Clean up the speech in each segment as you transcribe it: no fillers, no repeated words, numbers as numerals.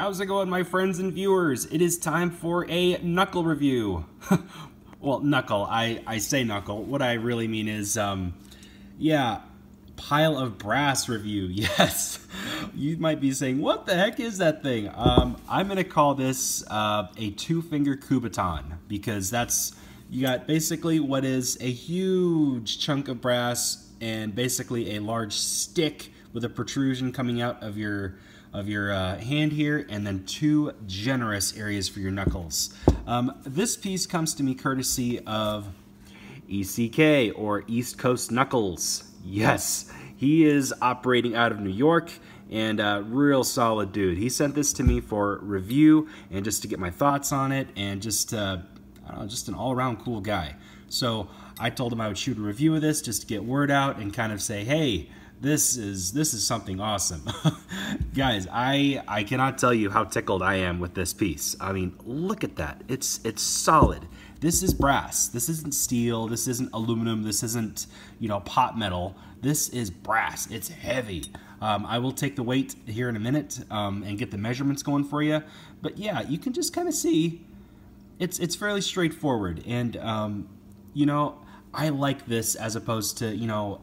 How's it going, my friends and viewers? It is time for a knuckle review. Well, knuckle. I say knuckle. What I really mean is, yeah, pile of brass review. Yes. You might be saying, what the heck is that thing? I'm going to call this a two-finger Kubotan, because that's, you got basically what is a huge chunk of brass and basically a large stick with a protrusion coming out of your hand here, and then two generous areas for your knuckles. This piece comes to me courtesy of ECK, or East Coast Knuckles. Yes, he is operating out of New York, and a real solid dude. He sent this to me for review and just to get my thoughts on it, and just I don't know, just an all-around cool guy. So I told him I would shoot a review of this just to get word out and kind of say, hey, this is something awesome. Guys, I cannot tell you how tickled I am with this piece. I mean, look at that. It's solid. This is brass. This isn't steel. This isn't aluminum. This isn't, you know, pot metal. This is brass. It's heavy. I will take the weight here in a minute and get the measurements going for you. But yeah, you can just kind of see it's fairly straightforward. And you know, I like this as opposed to, you know,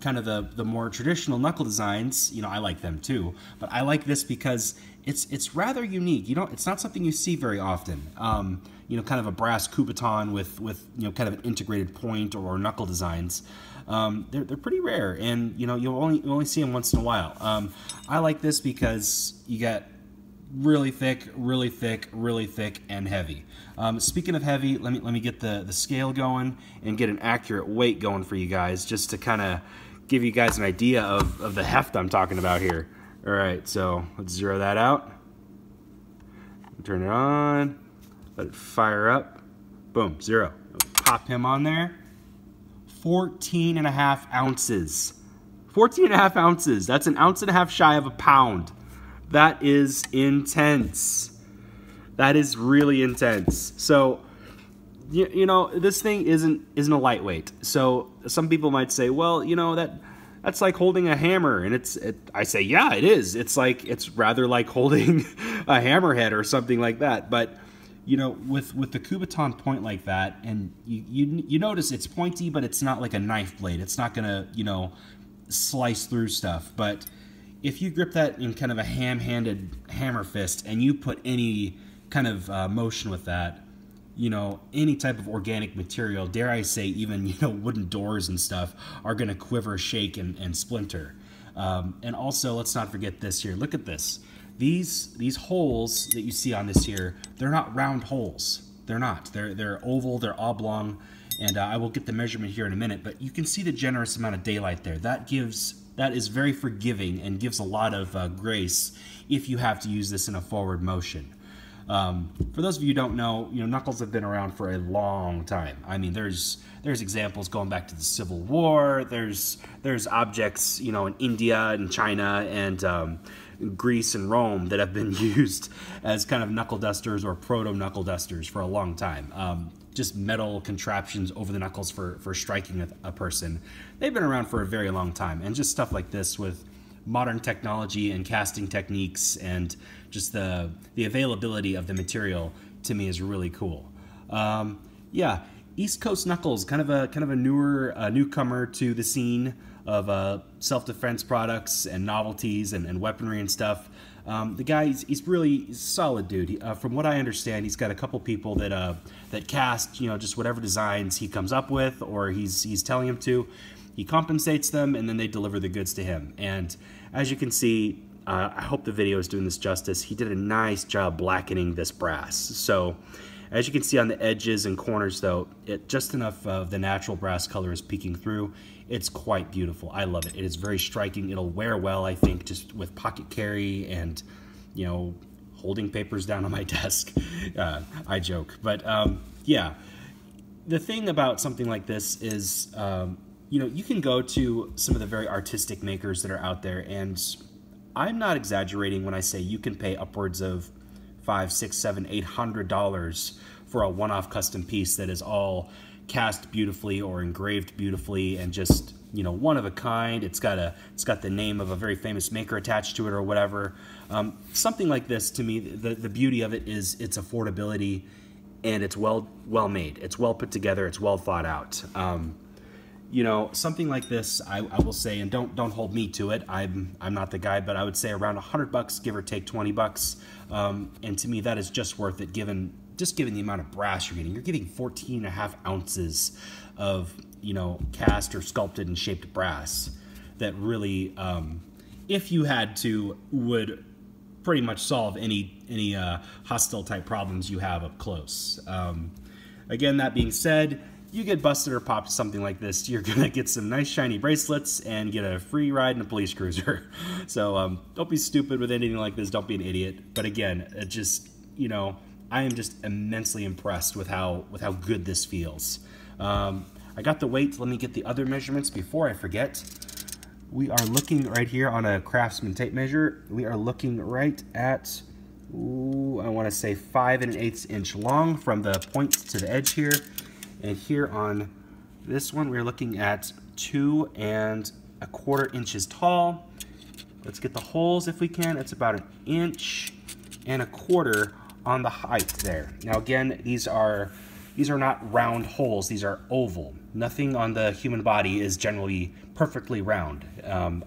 kind of the more traditional knuckle designs. You know, I like them too, but I like this because it's rather unique. You know, it's not something you see very often. You know, kind of a brass Kubotan with you know, kind of an integrated point or knuckle designs. They're pretty rare, and you know, you only see them once in a while. I like this because you got really thick, really thick, really thick, and heavy. Speaking of heavy, let me get the scale going and get an accurate weight going for you guys, just to kind of give you guys an idea of the heft I'm talking about here. All right, so let's zero that out. Turn it on. Let it fire up. Boom, zero. Pop him on there. 14.5 ounces. 14.5 ounces. That's an ounce and a half shy of a pound. That is intense. That is really intense. So, you know, this thing isn't a lightweight. So some people might say, well, you know, that's like holding a hammer, and I say, yeah, it is. It's rather like holding a hammerhead or something like that. But you know, with the Kubotan point like that, and you notice it's pointy, but it's not like a knife blade. It's not gonna, you know, slice through stuff. But if you grip that in kind of a ham-handed hammer fist, and you put any kind of motion with that, you know, any type of organic material, dare I say even, you know, wooden doors and stuff, are going to quiver, shake, and splinter. And also, let's not forget this here. Look at this. These holes that you see on this here, they're not round holes. They're not. They're oval, they're oblong, and I will get the measurement here in a minute, but you can see the generous amount of daylight there. That is very forgiving and gives a lot of grace if you have to use this in a forward motion. For those of you who don't know, you know, knuckles have been around for a long time. I mean, there's examples going back to the Civil War. There's objects, you know, in India and China and Greece and Rome that have been used as kind of knuckle dusters or proto-knuckle dusters for a long time. Just metal contraptions over the knuckles for striking a person. They've been around for a very long time, and just stuff like this with modern technology and casting techniques and just the availability of the material to me is really cool. Yeah, East Coast Knuckles, kind of a newer newcomer to the scene of self-defense products and novelties and weaponry and stuff. The guy, he's really solid dude. He, from what I understand, he's got a couple people that that cast, you know, just whatever designs he comes up with or he's telling him to. He compensates them, and then they deliver the goods to him. And as you can see, I hope the video is doing this justice. He did a nice job blackening this brass. So as you can see on the edges and corners, though, just enough of the natural brass color is peeking through. It's quite beautiful. I love it. It is very striking. It'll wear well, I think, just with pocket carry and, you know, holding papers down on my desk. I joke. But, yeah, the thing about something like this is, you know, you can go to some of the very artistic makers that are out there, and I'm not exaggerating when I say you can pay upwards of $500, $600, $700, $800 for a one-off custom piece that is all cast beautifully or engraved beautifully and just, you know, one of a kind. It's got the name of a very famous maker attached to it or whatever. Something like this, to me, the beauty of it is its affordability, and it's well made. It's well put together. It's well thought out. You know, something like this, I will say, and don't hold me to it. I'm not the guy, but I would say around $100, give or take 20 bucks. And to me, that is just worth it, given the amount of brass you're getting. You're getting 14.5 ounces of, you know, cast or sculpted and shaped brass that really, if you had to, would pretty much solve any hostile type problems you have up close. Again, that being said, you get busted or popped something like this, you're gonna get some nice shiny bracelets and get a free ride in a police cruiser. So don't be stupid with anything like this. Don't be an idiot. But again, it just, you know, I am just immensely impressed with how good this feels. I got the weight. Let me get the other measurements before I forget. We are looking right here on a Craftsman tape measure. We are looking right at, ooh, I want to say 5 1/8 inch long from the point to the edge here. And here on this one, we're looking at 2 1/4 inches tall. Let's get the holes if we can. It's about 1 1/4 inches on the height there. Now again, these are not round holes. These are oval. Nothing on the human body is generally perfectly round.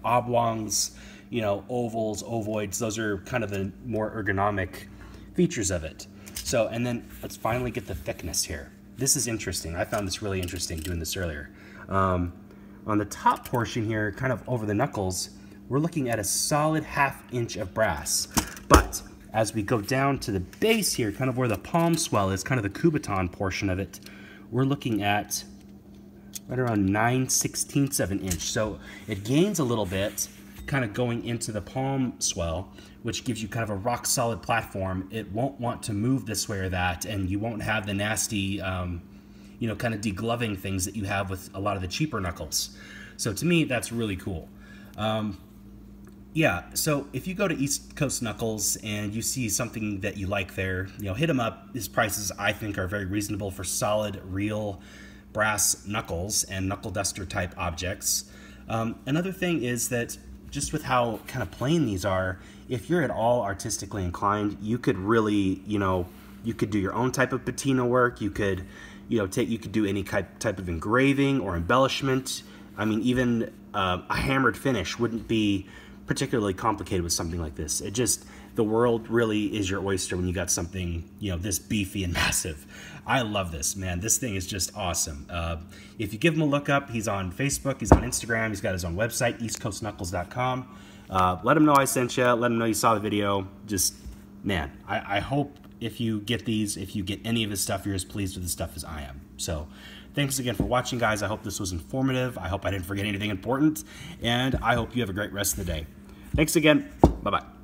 Oblongs, you know, ovals, ovoids, those are kind of the more ergonomic features of it. So, and then let's finally get the thickness here. This is interesting. I found this really interesting doing this earlier. On the top portion here, kind of over the knuckles, we're looking at a solid 1/2 inch of brass. But as we go down to the base here, kind of where the palm swell is, kind of the Kubotan portion of it, we're looking at right around 9/16 of an inch. So it gains a little bit, kind of going into the palm swell, which gives you kind of a rock solid platform. It won't want to move this way or that, and you won't have the nasty, you know, kind of degloving things that you have with a lot of the cheaper knuckles. So to me, that's really cool. Yeah, so if you go to East Coast Knuckles and you see something that you like there, you know, hit them up. These prices, I think, are very reasonable for solid, real brass knuckles and knuckle duster type objects. Another thing is that just with how kind of plain these are, if you're at all artistically inclined, you could really, you know, you could do your own type of patina work. You could, you know, you could do any type of engraving or embellishment. I mean, even a hammered finish wouldn't be particularly complicated with something like this. It just, the world really is your oyster when you got something, you know, this beefy and massive. I love this, man. This thing is just awesome. If you give him a look up, he's on Facebook, he's on Instagram, he's got his own website, eastcoastknuckles.com. Let him know I sent you, let him know you saw the video. Just, man, I hope if you get these, if you get any of his stuff, you're as pleased with the stuff as I am. So thanks again for watching, guys. I hope this was informative. I hope I didn't forget anything important, and I hope you have a great rest of the day. Thanks again. Bye-bye.